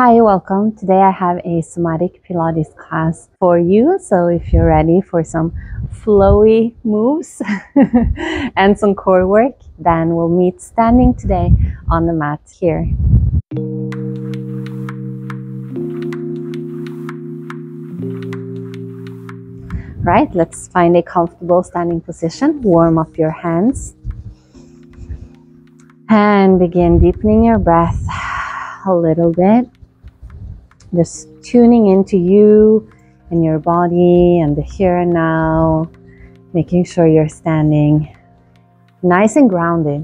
Hi, welcome. Today I have a Somatic Pilates class for you. So if you're ready for some flowy moves and some core work, then we'll meet standing today on the mat here. Right, let's find a comfortable standing position. Warm up your hands and begin deepening your breath a little bit. Just tuning into you and your body and the here and now, making sure you're standing nice and grounded.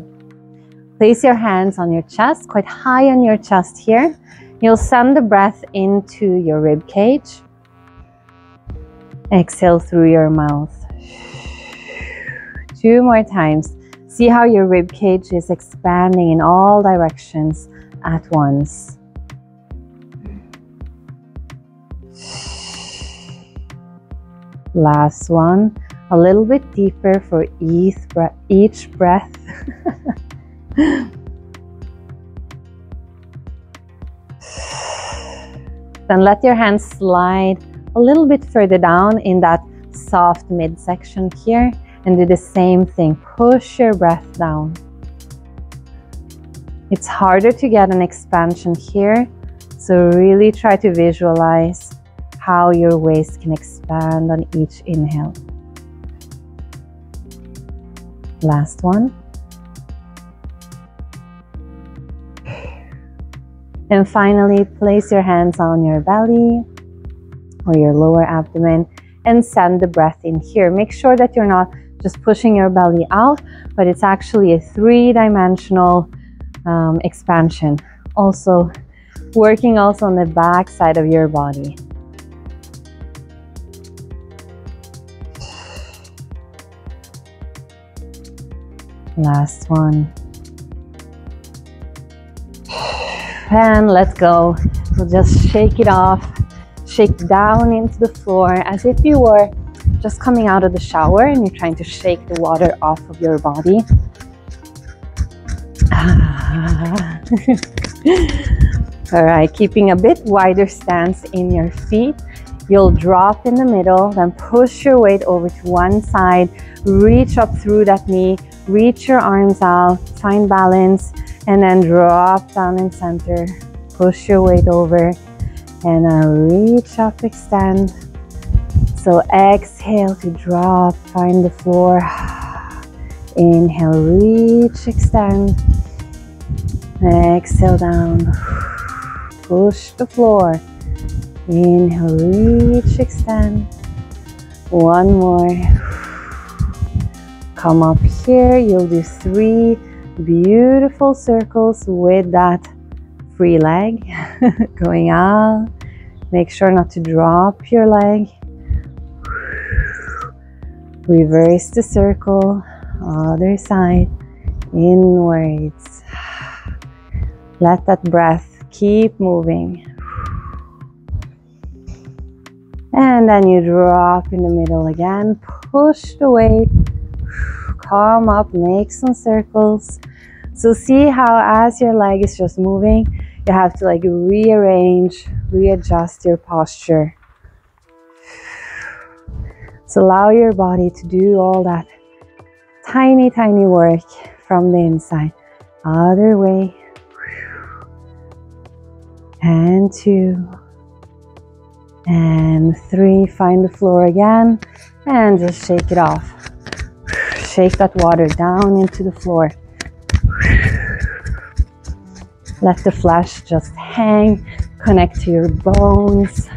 Place your hands on your chest, quite high on your chest here. You'll send the breath into your rib cage. Exhale through your mouth. Two more times. See how your rib cage is expanding in all directions at once. Last one, a little bit deeper for each breath. Then let your hands slide a little bit further down in that soft midsection here, and do the same thing. Push your breath down. It's harder to get an expansion here, so really try to visualize how your waist can expand on each inhale. Last one. And finally, place your hands on your belly or your lower abdomen and send the breath in here. Make sure that you're not just pushing your belly out, but it's actually a three-dimensional expansion. Also, working also on the back side of your body. Last one. And let go. So just shake it off. Shake down into the floor as if you were just coming out of the shower and you're trying to shake the water off of your body. All right, keeping a bit wider stance in your feet. You'll drop in the middle, then push your weight over to one side, reach up through that knee, reach your arms out, find balance, and then drop down in center, push your weight over, and then reach up, extend. So exhale to drop, find the floor. Inhale, reach, extend. Exhale down, push the floor. Inhale, reach, extend. One more. Come up here. You'll do three beautiful circles with that free leg going out. Make sure not to drop your leg. Reverse the circle, other side, inwards. Let that breath keep moving. And then you drop in the middle again, push the weight, come up, make some circles. So see how as your leg is just moving, you have to like rearrange, readjust your posture. So allow your body to do all that tiny, tiny work from the inside. Other way. And two. And three, find the floor again and just shake it off. Shake that water down into the floor. Let the flesh just hang, connect to your bones.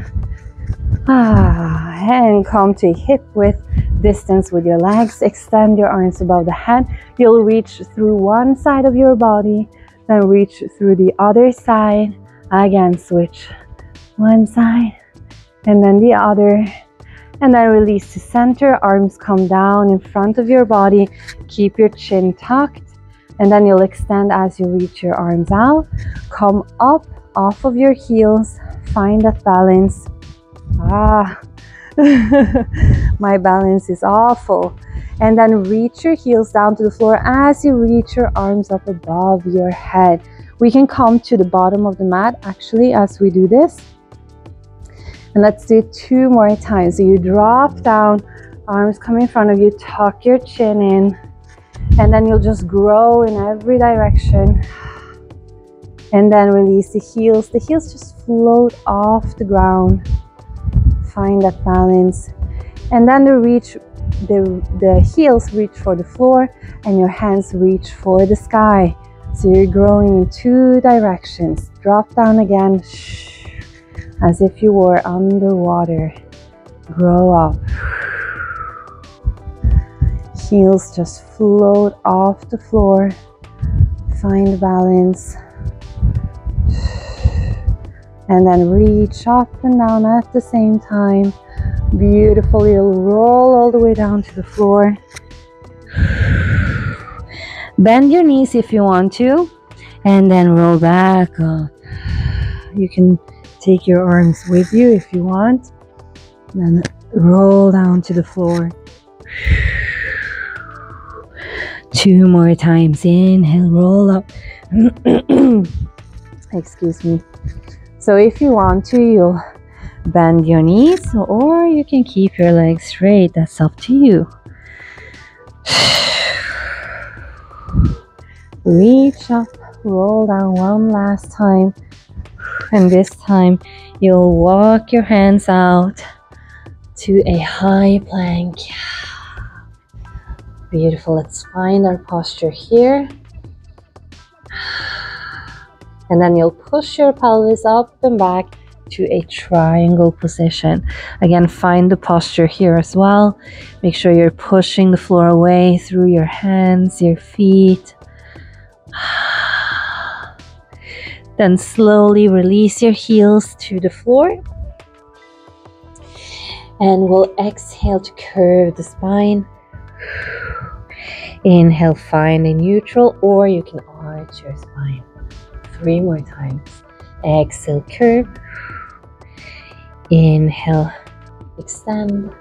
And come to a hip width distance with your legs. Extend your arms above the head. You'll reach through one side of your body, then reach through the other side. Again, switch one side. And then the other, and then release to center. Arms come down in front of your body. Keep your chin tucked, and then you'll extend as you reach your arms out. Come up off of your heels. Find that balance. My balance is awful. And then reach your heels down to the floor as you reach your arms up above your head. We can come to the bottom of the mat actually as we do this. And let's do it 2 more times. So you drop down, arms come in front of you, tuck your chin in, and then you'll just grow in every direction. And then release the heels. The heels just float off the ground. Find that balance. And then the heels reach for the floor and your hands reach for the sky. So you're growing in 2 directions. Drop down again, as if you were underwater. Grow up. Heels just float off the floor. Find balance. And then reach up and down at the same time. Beautiful, you'll roll all the way down to the floor. Bend your knees if you want to, and then roll back up. You can take your arms with you if you want, and then roll down to the floor. 2 more times. Inhale, roll up. Excuse me. So if you want to, you'll bend your knees, or you can keep your legs straight. That's up to you. Reach up, roll down 1 last time. And this time, you'll walk your hands out to a high plank. Beautiful. Let's find our posture here. And then you'll push your pelvis up and back to a triangle position. Again, find the posture here as well. Make sure you're pushing the floor away through your hands, your feet. Then slowly release your heels to the floor. And we'll exhale to curve the spine. Inhale, find a neutral, or you can arch your spine. 3 more times. Exhale, curve. Inhale, extend.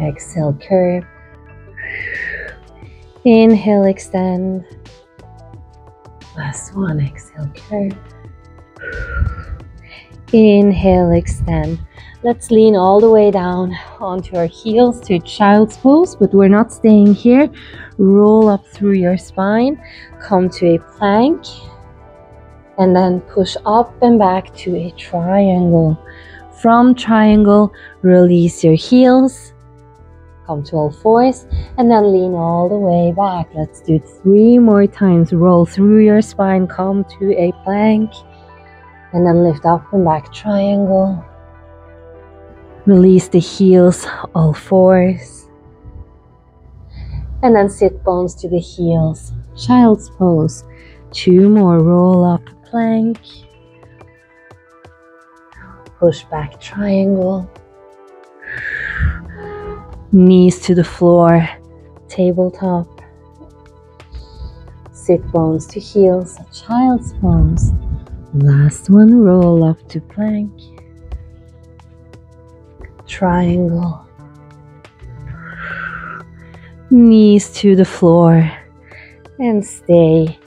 Exhale, curve. Inhale, extend. Last one. Exhale, curve. Inhale, extend. Let's lean all the way down onto our heels to child's pose, but we're not staying here. Roll up through your spine, come to a plank, and then push up and back to a triangle. From triangle, release your heels, come to all fours, and then lean all the way back. Let's do 3 more times. Roll through your spine, come to a plank, and then lift up and back, triangle. Release the heels, all fours. And then sit bones to the heels. Child's pose. 2 more. Roll up, plank. Push back, triangle. Knees to the floor, tabletop. Sit bones to heels, child's pose. Last one. Roll up to plank. Triangle. Knees to the floor, and stay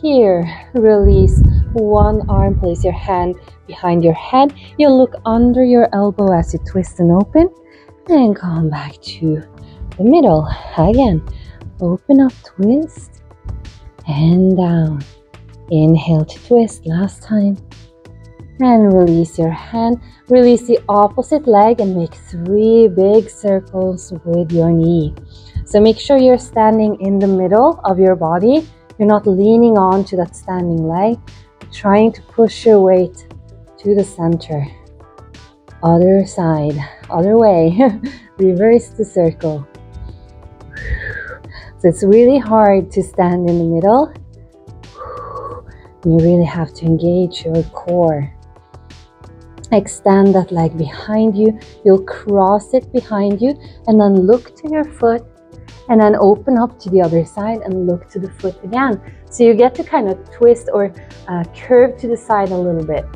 here. Release 1 arm, place your hand behind your head. You'll look under your elbow as you twist and open, and come back to the middle. Again, open up, twist, and down. Inhale to twist, last time. And release your hand. Release the opposite leg and make 3 big circles with your knee. So make sure you're standing in the middle of your body. You're not leaning on to that standing leg. You're trying to push your weight to the center. Other side, other way. Reverse the circle. So it's really hard to stand in the middle. You really have to engage your core. Extend that leg behind you. You'll cross it behind you, and then look to your foot, and then open up to the other side and look to the foot again. So you get to kind of twist or curve to the side a little bit.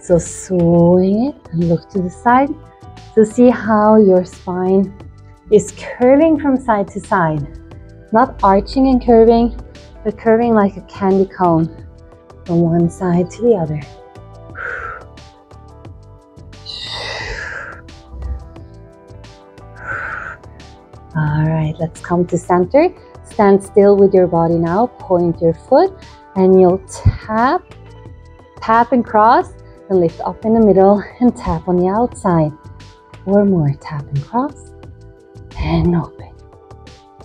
So swing it and look to the side. So see how your spine is curving from side to side. Not arching and curving, but curving like a candy cone from one side to the other. All right, let's come to center. Stand still with your body now, point your foot, and you'll tap, tap and cross, and lift up in the middle and tap on the outside. Four more, tap and cross, and open,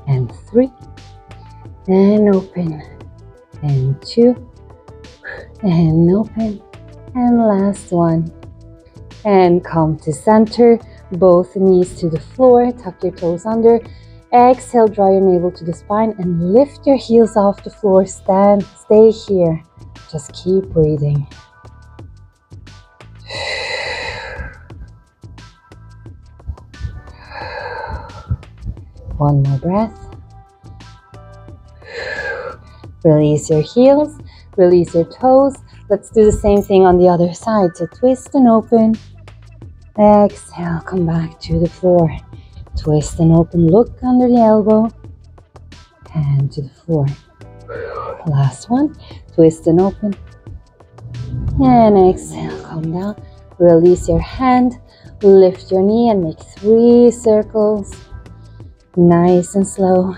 and three, and open, and two, and open, and last one. And come to center, both knees to the floor, tuck your toes under. Exhale, draw your navel to the spine and lift your heels off the floor. Stand, stay here. Just keep breathing. One more breath. Release your heels, release your toes. Let's do the same thing on the other side. So twist and open. Exhale, come back to the floor. Twist and open, look under the elbow and to the floor. Last one, twist and open. And exhale, come down. Release your hand, lift your knee and make three circles. Nice and slow.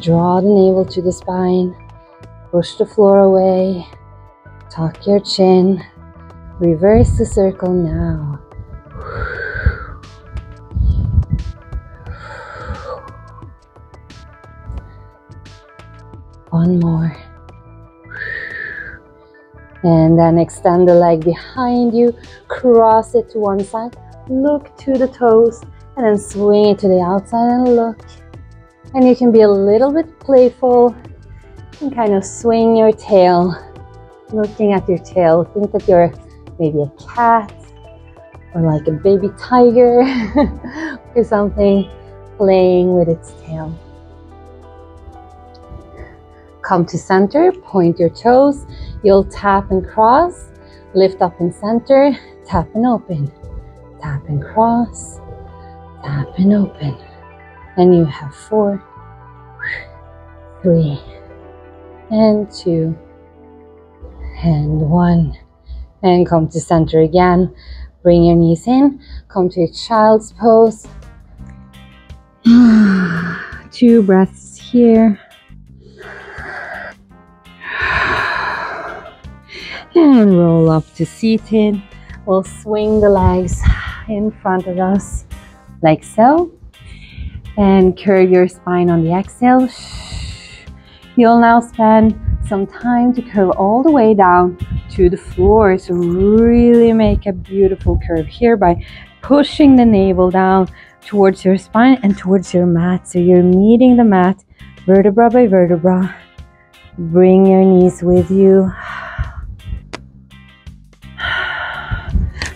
Draw the navel to the spine. Push the floor away. Tuck your chin. Reverse the circle now. One more. And then extend the leg behind you, cross it to one side, look to the toes, and then swing it to the outside and look. And you can be a little bit playful and kind of swing your tail, looking at your tail. Think that you're maybe a cat or like a baby tiger or something playing with its tail. Come to center, point your toes, you'll tap and cross, lift up and center, tap and open, tap and cross, tap and open. And you have four, three, and two, and one. And come to center again, bring your knees in, come to a child's pose. 2 breaths here. And roll up to seated. We'll swing the legs in front of us, like so. And curve your spine on the exhale. You'll now spend some time to curve all the way down to the floor. So really make a beautiful curve here by pushing the navel down towards your spine and towards your mat. So you're meeting the mat, vertebra by vertebra. Bring your knees with you.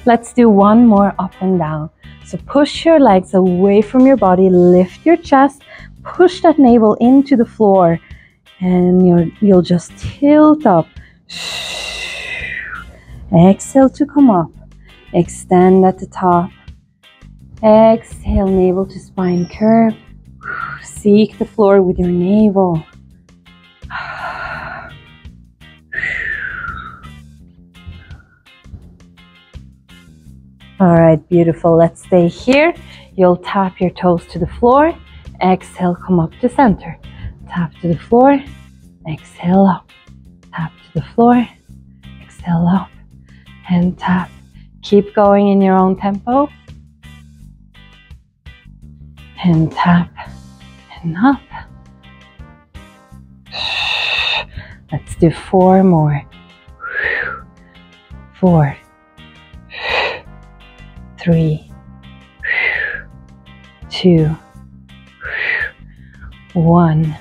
Let's do one more up and down. So push your legs away from your body, lift your chest, push that navel into the floor, and you'll just tilt up. Exhale to come up. Extend at the top. Exhale, navel to spine curve. Seek the floor with your navel. All right, beautiful. Let's stay here. You'll tap your toes to the floor. Exhale, come up to center. Tap to the floor. Exhale up. Tap to the floor. Exhale up. And tap. Keep going in your own tempo. And tap. And up. Let's do 4 more. 4. 3, 2, 1.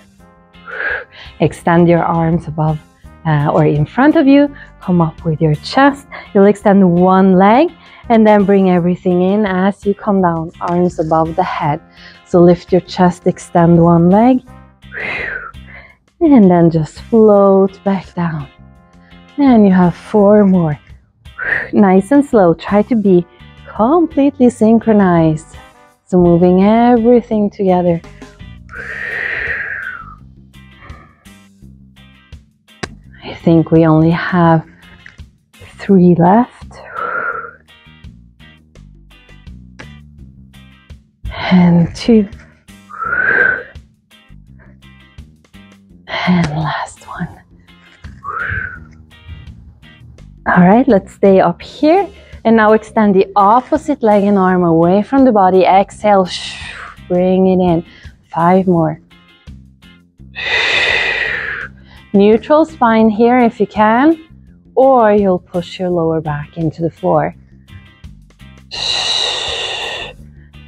Extend your arms above or in front of you. Come up with your chest. You'll extend one leg and then bring everything in as you come down. Arms above the head. So lift your chest, extend one leg. And then just float back down. And you have 4 more. Nice and slow. Try to be completely synchronized, so moving everything together. think we only have 3 left. And 2. And last one. All right, let's stay up here. And now extend the opposite leg and arm away from the body. Exhale, bring it in. 5 more. Neutral spine here if you can, or you'll push your lower back into the floor.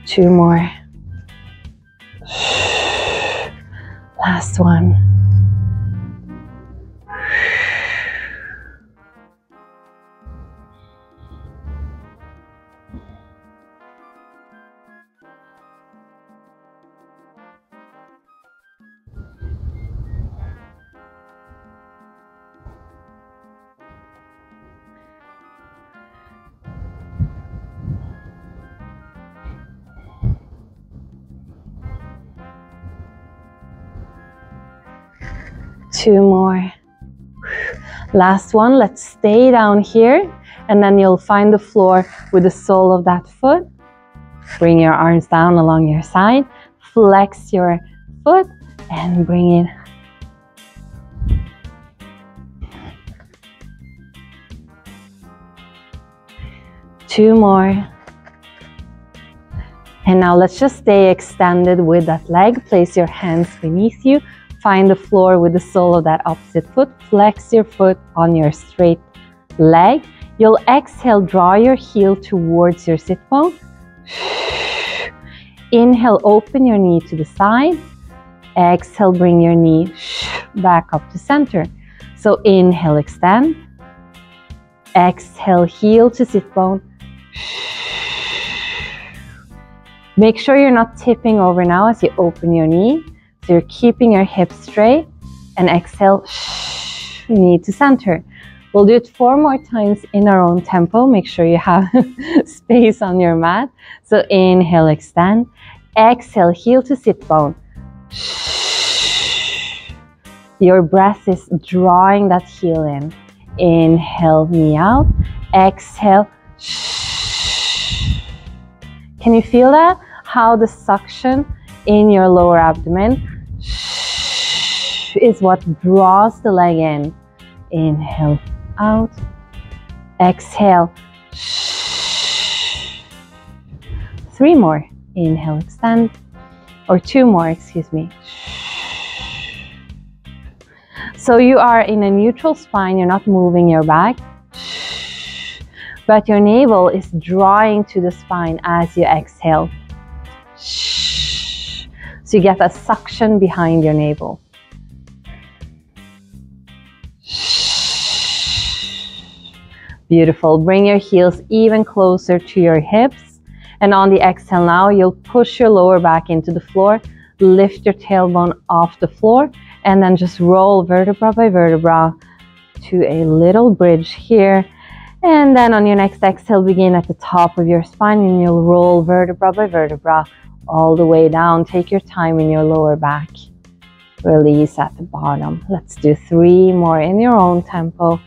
2 more. Last one. Two more. Last one. Let's stay down here, and then you'll find the floor with the sole of that foot. Bring your arms down along your side, flex your foot, and bring it. Two more. And now let's just stay extended with that leg. Place your hands beneath you. Find the floor with the sole of that opposite foot. Flex your foot on your straight leg. You'll exhale, draw your heel towards your sit bone. Inhale, open your knee to the side. Exhale, bring your knee back up to center. So inhale, extend. Exhale, heel to sit bone. Make sure you're not tipping over now as you open your knee. So you're keeping your hips straight, and exhale, knee to center. We'll do it 4 more times in our own tempo. Make sure you have space on your mat. So inhale, extend. Exhale, heel to sit bone. Your breath is drawing that heel in. Inhale, knee out. Exhale. Can you feel that? How the suction in your lower abdomen is what draws the leg in. Inhale, out. Exhale. 3 more. Inhale, extend. Or 2 more, excuse me. So you are in a neutral spine. You're not moving your back, but your navel is drawing to the spine as you exhale. So you get a suction behind your navel. Beautiful. Bring your heels even closer to your hips. And on the exhale now, you'll push your lower back into the floor. Lift your tailbone off the floor. And then just roll vertebra by vertebra to a little bridge here. And then on your next exhale, begin at the top of your spine. And you'll roll vertebra by vertebra all the way down. Take your time in your lower back. Release at the bottom. Let's do 3 more in your own tempo.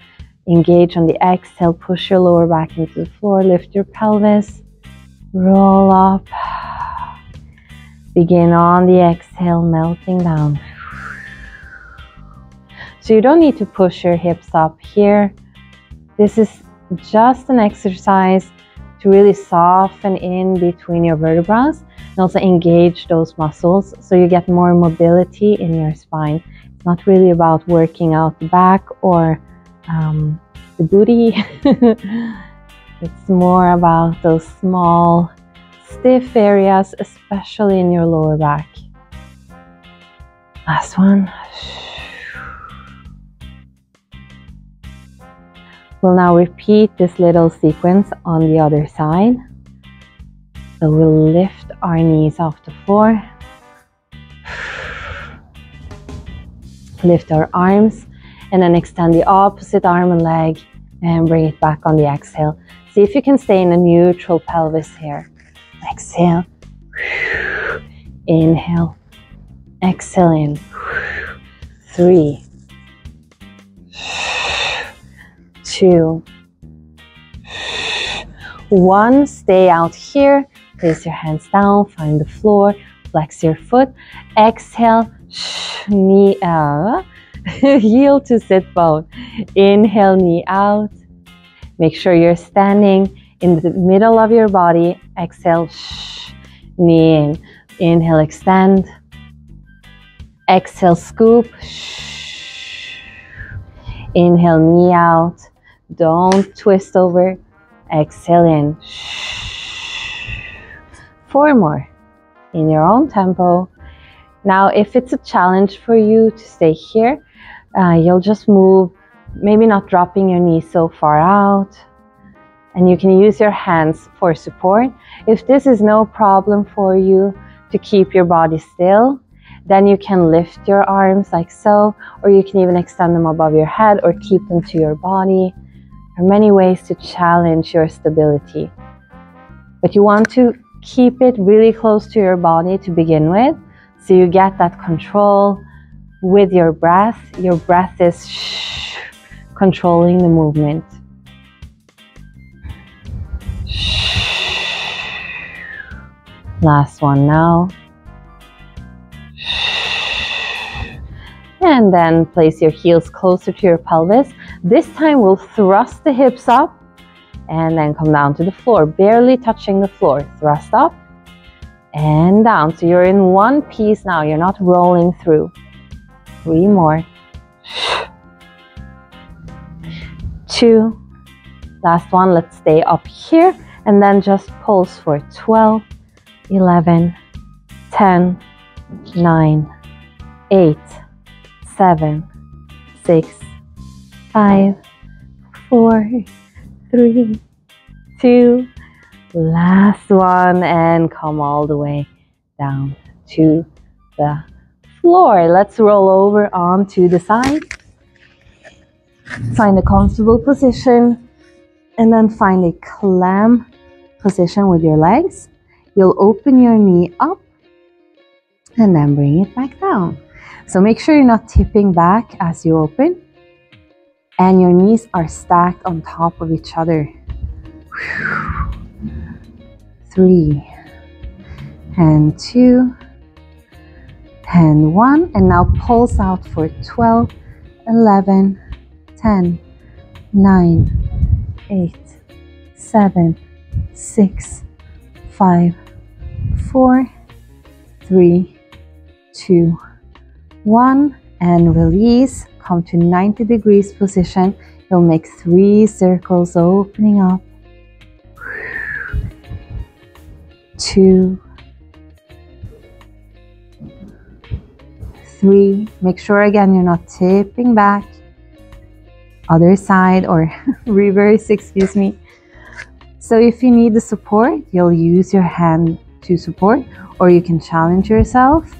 Engage on the exhale. Push your lower back into the floor. Lift your pelvis. Roll up. Begin on the exhale, melting down. So you don't need to push your hips up here. This is just an exercise to really soften in between your vertebrae and also engage those muscles so you get more mobility in your spine. It's not really about working out the back or the booty. It's more about those small, stiff areas, especially in your lower back. Last one. We'll now repeat this little sequence on the other side. So we'll lift our knees off the floor. Lift our arms, and then extend the opposite arm and leg and bring it back on the exhale. See if you can stay in a neutral pelvis here. Exhale. Inhale. Exhale in. 3. 2, 1. Stay out here. Place your hands down. Find the floor. Flex your foot. Exhale. Knee out. Heel to sit bone. Inhale, knee out. Make sure you're standing in the middle of your body. Exhale, knee in. Inhale, extend. Exhale, scoop. Inhale, knee out. Don't twist over. Exhale in. 4 more in your own tempo. Now, if it's a challenge for you to stay here, you'll just move, maybe not dropping your knee so far out. And you can use your hands for support. If this is no problem for you to keep your body still, then you can lift your arms like so, or you can even extend them above your head or keep them to your body. There are many ways to challenge your stability. But you want to keep it really close to your body to begin with, so you get that control with your breath. Your breath is controlling the movement. Last one now. And then place your heels closer to your pelvis. This time we'll thrust the hips up and then come down to the floor, barely touching the floor. Thrust up and down. So you're in one piece now. You're not rolling through. 3 more. 2. Last one. Let's stay up here and then just pulse for 12, 11, 10, 9, 8, 7, 6, 5, 4, 3, 2, last one, and come all the way down to the floor. Let's roll over onto the side. Find a comfortable position and then find a clam position with your legs. You'll open your knee up and then bring it back down. So make sure you're not tipping back as you open, and your knees are stacked on top of each other. 3 and 2 and 1, and now pulse out for 12, 11, 10, 9, 8, 7, 6, 5, 4, 3, 2, 1, and release. Come to 90 degrees position. You'll make 3 circles, opening up. 2, 3. Make sure again you're not tipping back. Other side, or reverse, excuse me. So if you need the support, you'll use your hand to support, or you can challenge yourself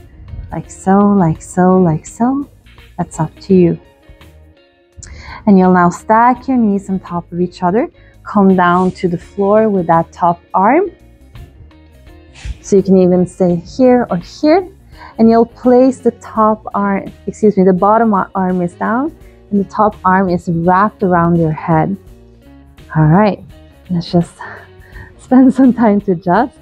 like so, like so, like so. That's up to you. And you'll now stack your knees on top of each other. Come down to the floor with that top arm. So you can even stay here or here. And you'll place the top arm, excuse me, the bottom arm is down and the top arm is wrapped around your head. All right, let's just spend some time to adjust.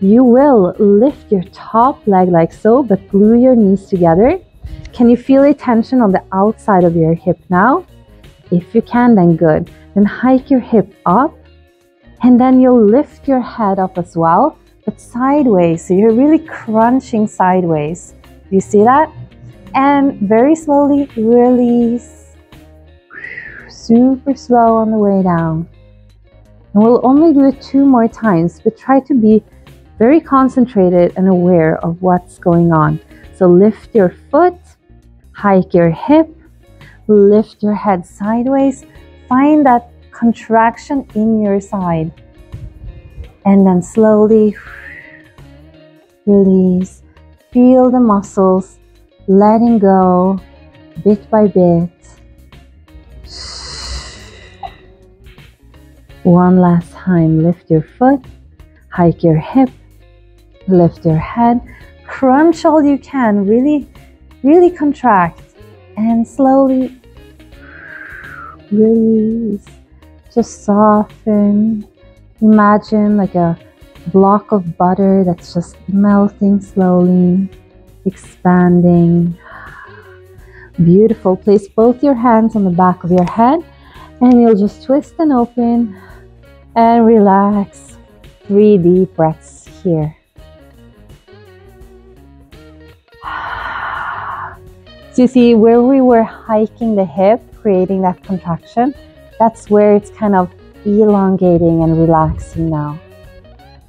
You will lift your top leg like so, but glue your knees together. Can you feel a tension on the outside of your hip now? If you can, then good. Then hike your hip up, and then you'll lift your head up as well, but sideways. So you're really crunching sideways. Do you see that? And very slowly release. Super slow on the way down. And we'll only do it 2 more times, but try to be very concentrated and aware of what's going on. So lift your foot, hike your hip, lift your head sideways, find that contraction in your side, and then slowly release. Feel the muscles letting go bit by bit. 1 last time, lift your foot, hike your hip, lift your head, crunch all you can, really, really contract, and slowly release, just soften. Imagine like a block of butter that's just melting slowly, expanding. Beautiful. Place both your hands on the back of your head and you'll just twist and open and relax. 3 deep breaths here. So you see where we were hiking the hip, creating that contraction, that's where it's kind of elongating and relaxing now.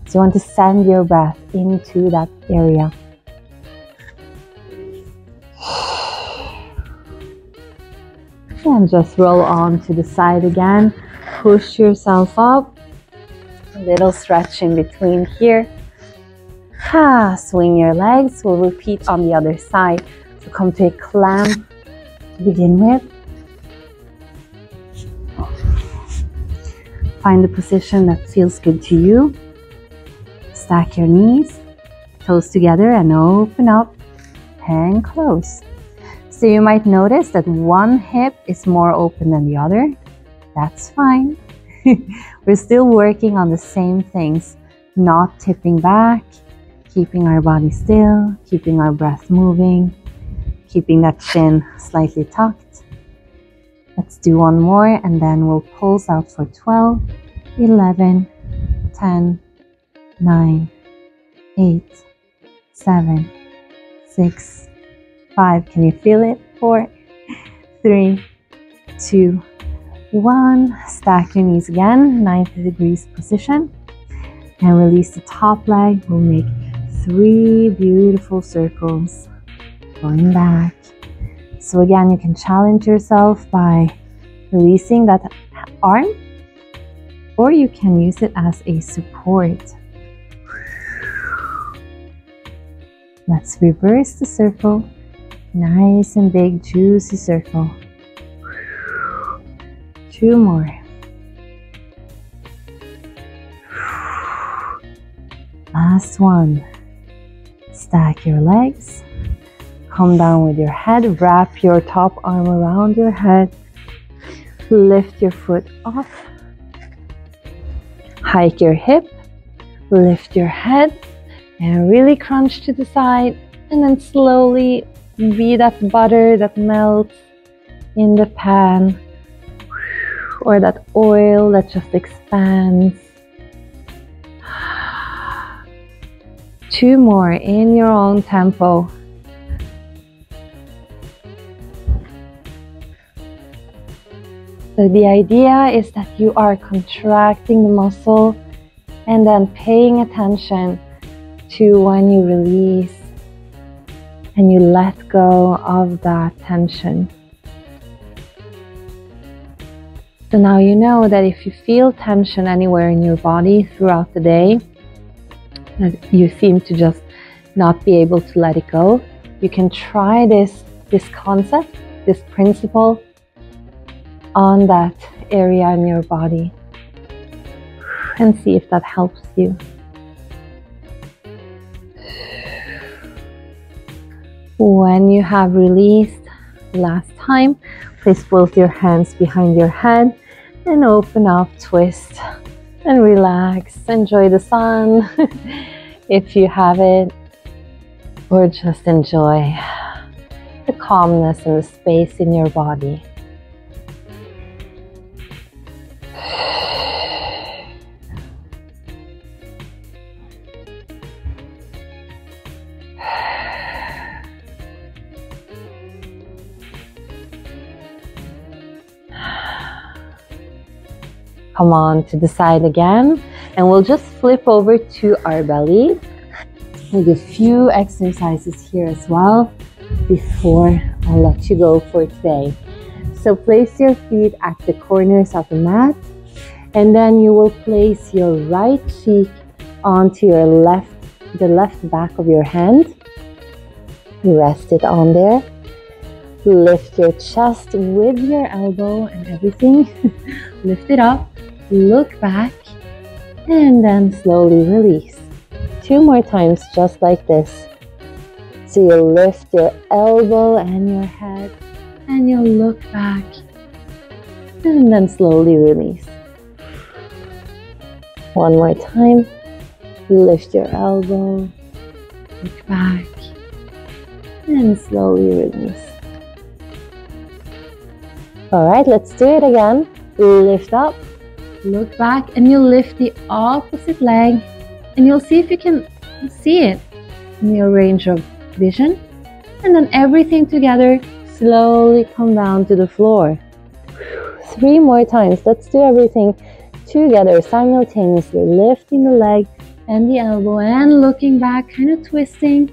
So you want to send your breath into that area. And just roll on to the side again. Push yourself up. A little stretch in between here. Swing your legs. We'll repeat on the other side. So come to a clam to begin with. Find the position that feels good to you. Stack your knees, toes together, and open up and close. So you might notice that one hip is more open than the other. That's fine. We're still working on the same things, not tipping back, keeping our body still, keeping our breath moving, keeping that chin slightly tucked. Let's do one more and then we'll pulse out for 12, 11, 10, 9, 8, 7, 6, 5, can you feel it? 4, 3, 2, 1. Stack your knees again, 90 degrees position. And release the top leg. We'll make 3 beautiful circles going back. So again, you can challenge yourself by releasing that arm, or you can use it as a support. Let's reverse the circle. Nice and big, juicy circle. 2 more. Last one. Stack your legs. Come down with your head. Wrap your top arm around your head. Lift your foot off. Hike your hip. Lift your head. And really crunch to the side. And then slowly be that butter that melts in the pan, or that oil that just expands. 2 more in your own tempo. So the idea is that you are contracting the muscle and then paying attention to when you release and you let go of that tension. So now you know that if you feel tension anywhere in your body throughout the day, that you seem to just not be able to let it go, you can try this concept, this principle on that area in your body and see if that helps you. When you have released last time, place both your hands behind your head and open up, twist and relax. Enjoy the sun if you have it, or just enjoy the calmness and the space in your body. Come on to the side again, and we'll just flip over to our belly. We'll do a few exercises here as well before I let you go for today. So place your feet at the corners of the mat, and then you will place your right cheek onto your left, the left back of your hand. Rest it on there. Lift your chest with your elbow and everything. Lift it up. Look back and then slowly release. 2 more times, just like this. So you lift your elbow and your head and you look back and then slowly release. One more time. You lift your elbow, look back, and slowly release. Alright, let's do it again. Lift up, look back, and you'll lift the opposite leg, and you'll see if you can see it in your range of vision. And then everything together, slowly come down to the floor. 3 more times. Let's do everything together simultaneously, lifting the leg and the elbow and looking back, kind of twisting,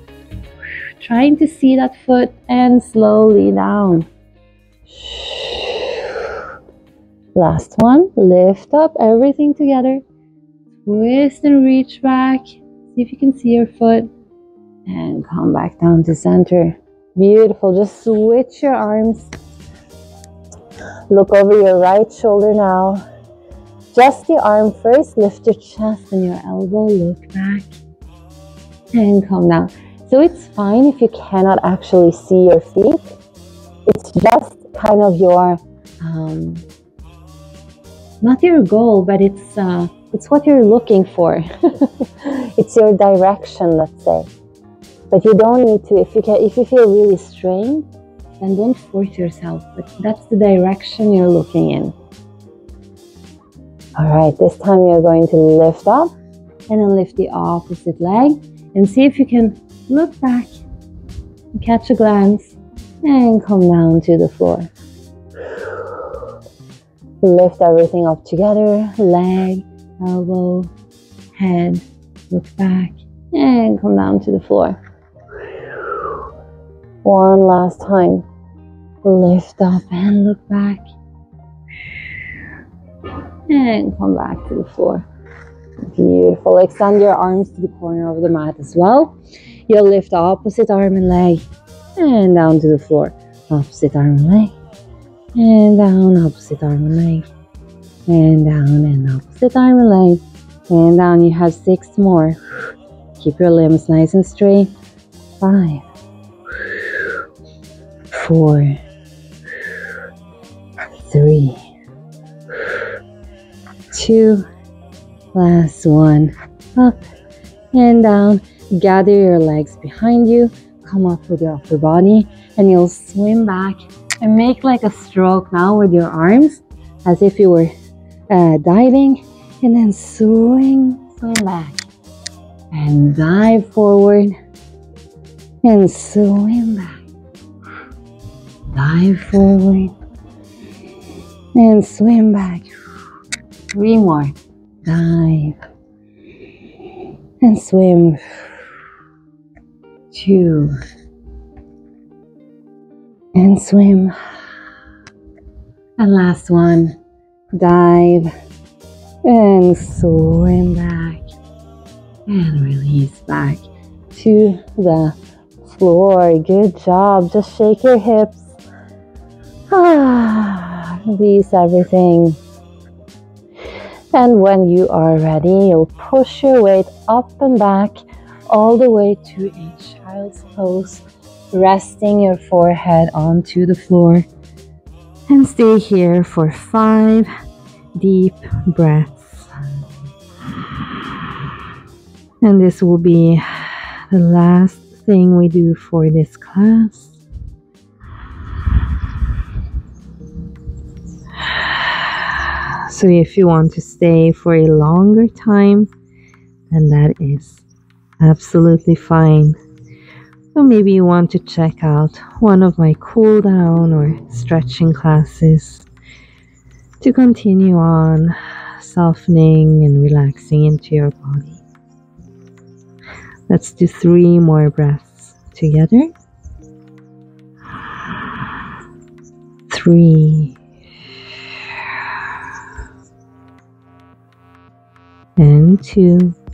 trying to see that foot, and slowly down. Last one. Lift up, everything together, twist and reach back, see if you can see your foot, and come back down to center. Beautiful. Just switch your arms. Look over your right shoulder now. Just the arm first. Lift your chest and your elbow. Look back and come down. So it's fine if you cannot actually see your feet. It's just kind of your, not your goal, but it's what you're looking for. It's your direction, let's say. But you don't need to. If you feel really strained, then don't force yourself. But that's the direction you're looking in. All right, this time you're going to lift up and then lift the opposite leg and see if you can look back, catch a glance, and come down to the floor. Lift everything up together, leg, elbow, head, look back, and come down to the floor. One last time. Lift up and look back. And come back to the floor. Beautiful. Extend your arms to the corner of the mat as well. You'll lift the opposite arm and leg. And down to the floor. Opposite arm and leg. And down, opposite arm and leg. And down, and opposite arm and leg. And down. You have 6 more. Keep your limbs nice and straight. 5, 4, 3, 2, last one. Up and down. Gather your legs behind you. Come up with your upper body and you'll swim back and make like a stroke now with your arms as if you were diving, and then swing back and dive forward and swim back. Dive forward and swim back. 3 more. Dive and swim. 2 and swim. And last one. Dive and swim back and release back to the floor. Good job. Just shake your hips. Release everything. And when you are ready, you'll push your weight up and back all the way to a child's pose, resting your forehead onto the floor. And stay here for 5 deep breaths. And this will be the last thing we do for this class. So if you want to stay for a longer time, then that is absolutely fine. Or maybe you want to check out one of my cool down or stretching classes to continue on softening and relaxing into your body. Let's do 3 more breaths together. 3 and 2